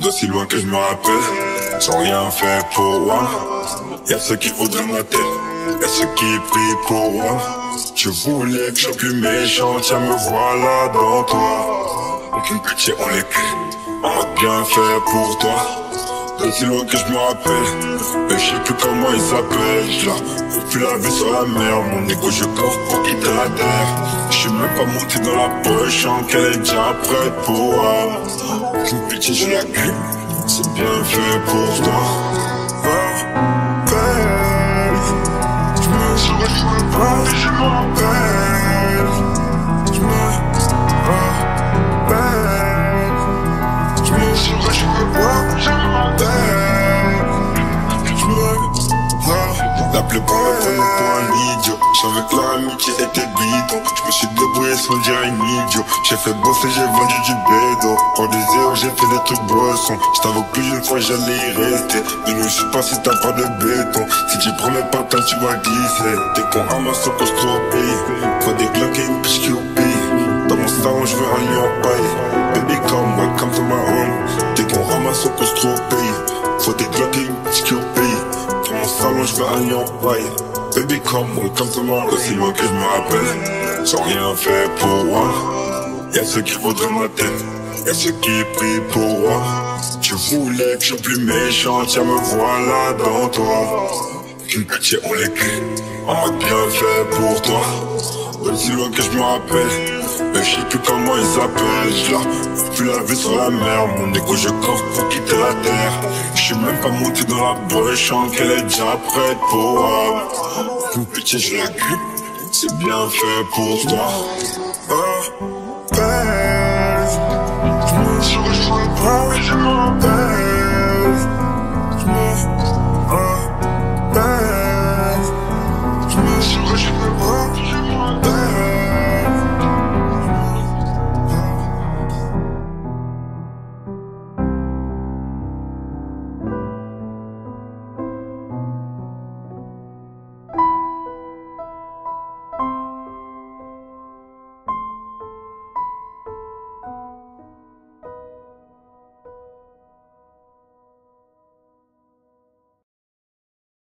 D'aussi loin que je me rappelle, sans rien faire pour moi. Y'a ceux qui voudraient ma tête, y'a ceux qui prient pour moi. Je voulais que j'appuie mes gens, tiens me voilà dans toi. Aucune pitié on les cul, on va bien faire pour toi. D'aussi loin que je me rappelle, mais je sais plus comment ils s'appellent. Je la plus la vie sur la mer, mon égo je cours pour quitter la terre. Je suis même pas monté dans la poche, en qu'elle est déjà prête pour moi. Aucune pitié, je la cuis, c'est bien fait pour toi. M'appelle, je me souris, je me parle et je m'appelle. Je me rappelle, je me souris, je me parle et je m'appelle. Je me rappelle, pour un idiot. J'avais que l'amitié était bidon. Je me suis débrouillé sans dire un idiot. J'ai fait bosser, j'ai vendu du bédo. En des heures, j'ai fait des trucs boissons. Je t'avoue plus une fois j'allais y rester. Mais ne suis pas si t'as pas de béton. Si tu prends mes patins, tu vas glisser. T'es con à ma sauce, je t'obéis. Faut des glaques et une biche qui obéit. Dans mon salon, je veux un lion en paille. Baby, come, welcome to my home. T'es con à ma sauce, je t'obéis. Faut des glaques et une biche qui obéit. Dans mon salon, je veux un lion en paille. Baby, come, welcome to my home. Aussi loin que je me rappelle, sans rien faire pour moi. Y'a ceux qui vaudraient ma tête, y'a ceux qui prient pour moi. Tu voulais que je sois plus méchant, tiens me voilà dans toi. Aucune pitié, on les cuit, on m'a bien fait pour toi. Aussi loin que je me rappelle, mais je sais plus comment ils s'appellent. Je la plus la vie sur la mer, mon égo je cours pour quitter la terre. Je suis même pas monté dans la brèche, en qu'elle est déjà prête pour moi. Aucune pitié, je la cuis, c'est bien fait pour toi. Hey.